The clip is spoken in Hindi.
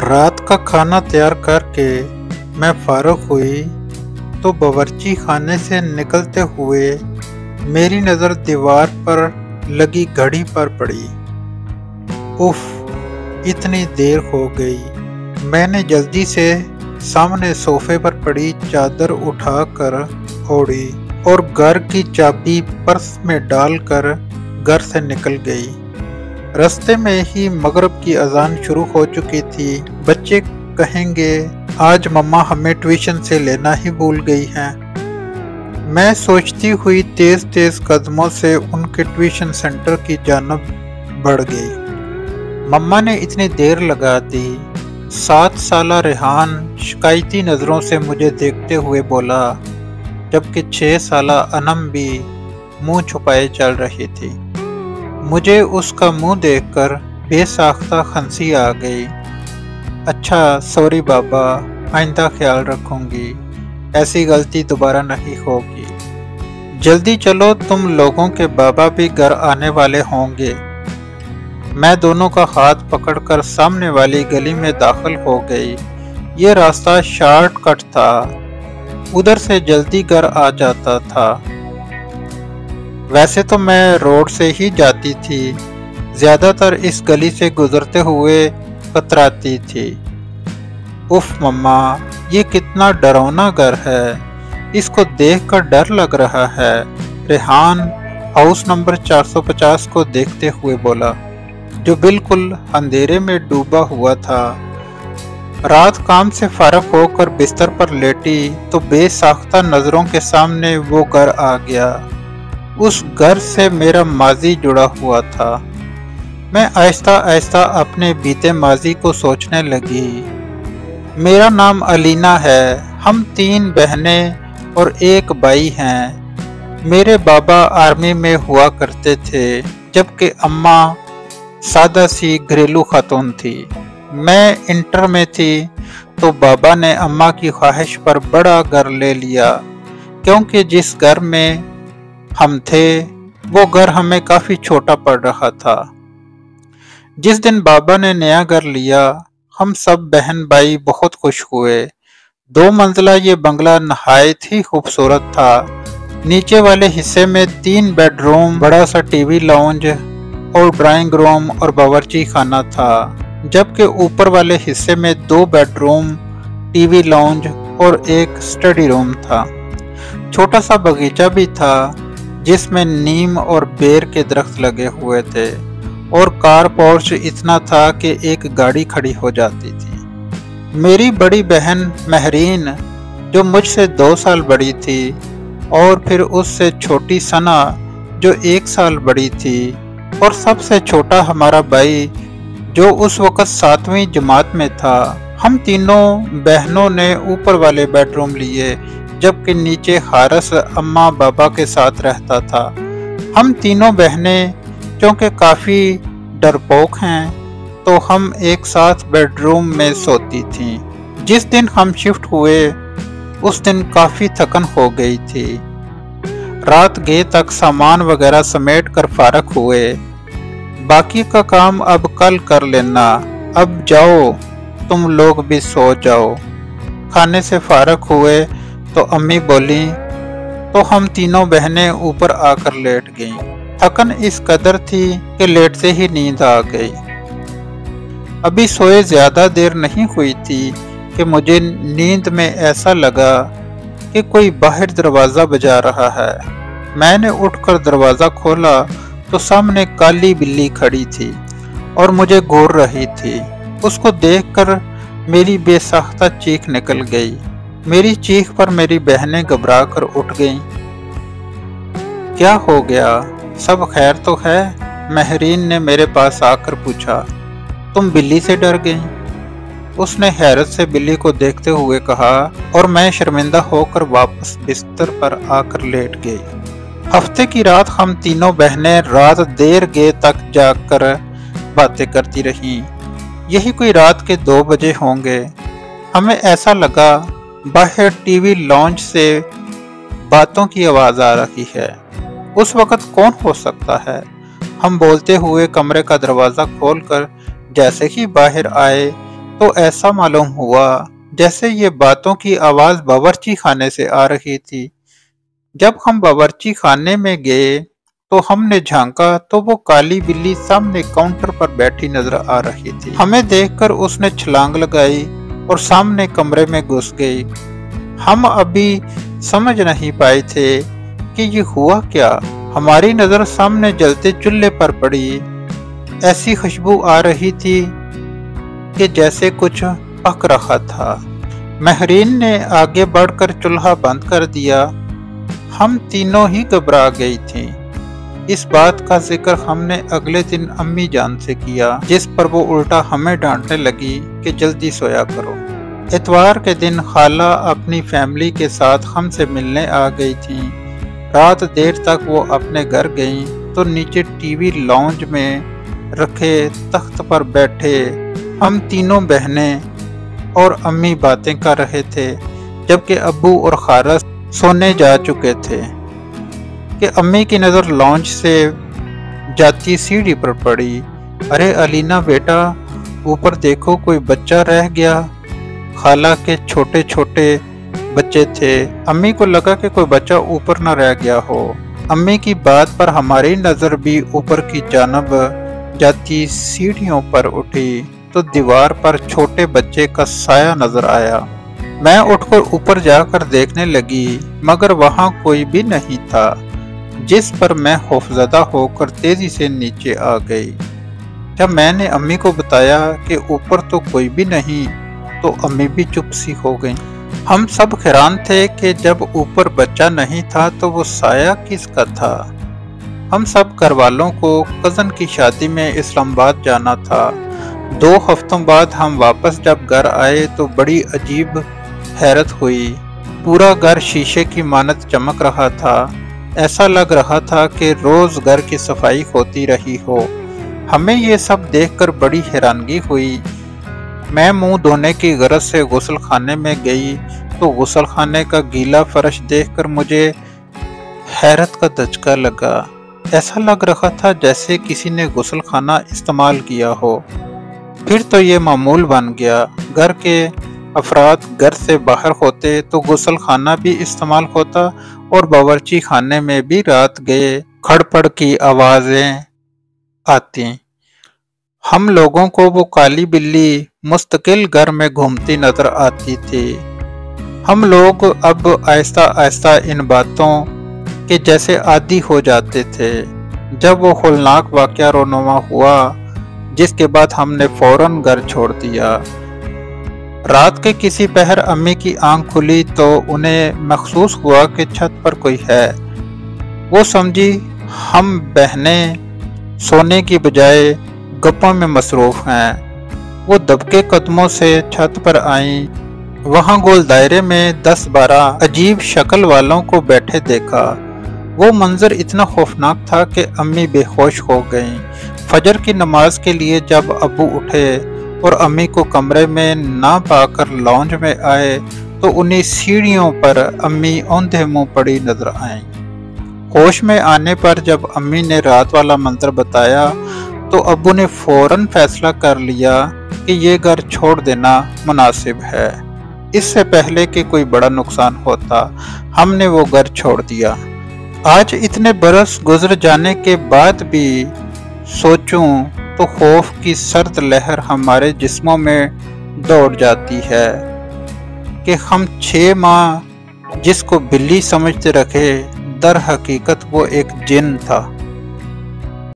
रात का खाना तैयार करके मैं फारग हुई तो बावर्ची खाने से निकलते हुए मेरी नज़र दीवार पर लगी घड़ी पर पड़ी। उफ, इतनी देर हो गई। मैंने जल्दी से सामने सोफे पर पड़ी चादर उठाकर ओढ़ी और घर की चाबी पर्स में डालकर घर से निकल गई। रास्ते में ही मगरिब की अजान शुरू हो चुकी थी। बच्चे कहेंगे आज मम्मा हमें ट्यूशन से लेना ही भूल गई हैं। मैं सोचती हुई तेज़ तेज़ कदमों से उनके ट्यूशन सेंटर की जानिब बढ़ गई। मम्मा ने इतनी देर लगा दी। 7 साला रेहान शिकायती नज़रों से मुझे देखते हुए बोला, जबकि 6 साला अनम भी मुंह छुपाए चल रही थी। मुझे उसका मुंह देखकर बेसाख्ता खंसी आ गई। अच्छा सॉरी बाबा, आइंदा ख्याल रखूँगी, ऐसी गलती दोबारा नहीं होगी। जल्दी चलो, तुम लोगों के बाबा भी घर आने वाले होंगे। मैं दोनों का हाथ पकड़कर सामने वाली गली में दाखिल हो गई। ये रास्ता शॉर्टकट था, उधर से जल्दी घर आ जाता था। वैसे तो मैं रोड से ही जाती थी, ज़्यादातर इस गली से गुजरते हुए कतराती थी। उफ मम्मा, ये कितना डरावना घर है, इसको देखकर डर लग रहा है, रेहान हाउस नंबर 450 को देखते हुए बोला, जो बिल्कुल अंधेरे में डूबा हुआ था। रात काम से फारग होकर बिस्तर पर लेटी तो बेसाख्ता नज़रों के सामने वो घर आ गया। उस घर से मेरा माजी जुड़ा हुआ था। मैं आहिस्ता आहिस्ता अपने बीते माजी को सोचने लगी। मेरा नाम अलीना है। हम 3 बहनें और एक भाई हैं। मेरे बाबा आर्मी में हुआ करते थे, जबकि अम्मा सादा सी घरेलू खातून थी। मैं इंटर में थी तो बाबा ने अम्मा की ख्वाहिश पर बड़ा घर ले लिया, क्योंकि जिस घर में हम थे वो घर हमें काफ़ी छोटा पड़ रहा था। जिस दिन बाबा ने नया घर लिया, हम सब बहन भाई बहुत खुश हुए। 2 मंजिला ये बंगला नहायत ही खूबसूरत था। नीचे वाले हिस्से में 3 बेडरूम, बड़ा सा टीवी लाउंज और ड्राइंग रूम और बावर्ची खाना था, जबकि ऊपर वाले हिस्से में 2 बेडरूम, टीवी लाउंज और एक स्टडी रूम था। छोटा सा बगीचा भी था, जिसमें नीम और बेर के दरख्त लगे हुए थे और कार पोर्च इतना था कि एक गाड़ी खड़ी हो जाती थी। मेरी बड़ी बहन महरीन, जो मुझसे 2 साल बड़ी थी, और फिर उससे छोटी सना, जो 1 साल बड़ी थी, और सबसे छोटा हमारा भाई, जो उस वक़्त 7वीं जमात में था। हम 3 बहनों ने ऊपर वाले बेडरूम लिए, जबकि नीचे हारस अम्मा बाबा के साथ रहता था। हम 3 बहनें क्योंकि काफ़ी डरपोक हैं, तो हम एक साथ बेडरूम में सोती थीं। जिस दिन हम शिफ्ट हुए, उस दिन काफ़ी थकन हो गई थी। रात गए तक सामान वगैरह समेट कर फारग हुए। बाकी का काम अब कल कर लेना, अब जाओ तुम लोग भी सो जाओ। खाने से फारग हुए तो अम्मी बोली, तो हम 3 बहनें ऊपर आकर लेट गईं। थकन इस कदर थी कि लेटते ही नींद आ गई। अभी सोए ज़्यादा देर नहीं हुई थी कि मुझे नींद में ऐसा लगा कि कोई बाहर दरवाज़ा बजा रहा है। मैंने उठकर दरवाज़ा खोला तो सामने काली बिल्ली खड़ी थी और मुझे घूर रही थी। उसको देखकर मेरी बेसाख्ता चीख निकल गई। मेरी चीख पर मेरी बहनें घबरा कर उठ गईं। क्या हो गया, सब खैर तो है? महरीन ने मेरे पास आकर पूछा। तुम बिल्ली से डर गई? उसने हैरत से बिल्ली को देखते हुए कहा, और मैं शर्मिंदा होकर वापस बिस्तर पर आकर लेट गई। हफ्ते की रात हम 3 बहनें रात देर गए तक जाकर बातें करती रहीं। यही कोई रात के 2 बजे होंगे। हमें ऐसा लगा बाहर टीवी लॉन्च से बातों की आवाज़ आ रही है। उस वक़्त कौन हो सकता है? हम बोलते हुए कमरे का दरवाज़ा खोलकर जैसे ही बाहर आए, तो ऐसा मालूम हुआ जैसे ये बातों की आवाज़ बावर्ची खाने से आ रही थी। जब हम बावर्ची खाने में गए तो हमने झांका तो वो काली बिल्ली सामने काउंटर पर बैठी नजर आ रही थी। हमें देखकर उसने छलांग लगाई और सामने कमरे में घुस गई। हम अभी समझ नहीं पाए थे कि ये हुआ क्या। हमारी नज़र सामने जलते चूल्हे पर पड़ी। ऐसी खुशबू आ रही थी कि जैसे कुछ पक रहा था। महरीन ने आगे बढ़कर चूल्हा बंद कर दिया। हम तीनों ही घबरा गई थी। इस बात का जिक्र हमने अगले दिन अम्मी जान से किया, जिस पर वो उल्टा हमें डांटने लगी कि जल्दी सोया करो। इतवार के दिन खाला अपनी फैमिली के साथ हमसे मिलने आ गई थी। रात देर तक वो अपने घर गई तो नीचे टीवी लाउंज में रखे तख्त पर बैठे हम तीनों बहनें और अम्मी बातें कर रहे थे, जबकि अब्बू और खाला सोने जा चुके थे कि अम्मी की नज़र लॉन्च से जाती सीढ़ी पर पड़ी। अरे अलीना बेटा, ऊपर देखो कोई बच्चा रह गया। खाला के छोटे छोटे बच्चे थे। अम्मी को लगा कि कोई बच्चा ऊपर न रह गया हो। अम्मी की बात पर हमारी नज़र भी ऊपर की जानिब जाती सीढ़ियों पर उठी तो दीवार पर छोटे बच्चे का साया नज़र आया। मैं उठकर ऊपर जाकर देखने लगी, मगर वहाँ कोई भी नहीं था, जिस पर मैं खौफजदा होकर तेज़ी से नीचे आ गई। जब मैंने अम्मी को बताया कि ऊपर तो कोई भी नहीं, तो अम्मी भी चुप सी हो गई। हम सब हैरान थे कि जब ऊपर बच्चा नहीं था तो वो साया किसका था। हम सब घरवालों को कज़न की शादी में इस्लामाबाद जाना था। 2 हफ्तों बाद हम वापस जब घर आए तो बड़ी अजीब हैरत हुई। पूरा घर शीशे की मानत चमक रहा था। ऐसा लग रहा था कि रोज़ घर की सफाई होती रही हो। हमें ये सब देखकर बड़ी हैरानगी हुई। मैं मुंह धोने की गरज से गुसल खाने में गई तो गुसल खाने का गीला फर्श देखकर मुझे हैरत का धचका लगा। ऐसा लग रहा था जैसे किसी ने गुसल खाना इस्तेमाल किया हो। फिर तो ये मामूल बन गया, घर के अफराद घर से बाहर होते तो गुसल खाना भी इस्तेमाल होता और बावर्ची खाने में भी रात गए खड़पड़ की आवाज़ें आती। हम लोगों को वो काली बिल्ली मुस्तकिल घर में घूमती नजर आती थी। हम लोग अब आहिस्ता आहिस्ता इन बातों के जैसे आदी हो जाते थे। जब वो खौफनाक वाक़या रोनुमा हुआ, जिसके बाद हमने फ़ौरन घर छोड़ दिया। रात के किसी पहर अम्मी की आंख खुली तो उन्हें महसूस हुआ कि छत पर कोई है। वो समझी हम बहनें सोने की बजाय गप्पों में मसरूफ़ हैं। वो दबके कदमों से छत पर आईं। वहाँ गोल दायरे में 10-12 अजीब शक्ल वालों को बैठे देखा। वो मंज़र इतना खौफनाक था कि अम्मी बेहोश हो गईं। फजर की नमाज के लिए जब अबू उठे और अम्मी को कमरे में ना पाकर लॉन्ज में आए तो उन्हीं सीढ़ियों पर अम्मी औंधे मुँह पड़ी नजर आईं। होश में आने पर जब अम्मी ने रात वाला मंजर बताया तो अबू ने फौरन फैसला कर लिया कि ये घर छोड़ देना मुनासिब है। इससे पहले कि कोई बड़ा नुकसान होता, हमने वो घर छोड़ दिया। आज इतने बरस गुजर जाने के बाद भी सोचूं तो खौफ की सर्द लहर हमारे जिस्मों में दौड़ जाती है कि हम 6 माह जिसको बिल्ली समझते रखे, दर हकीकत वो एक जिन था।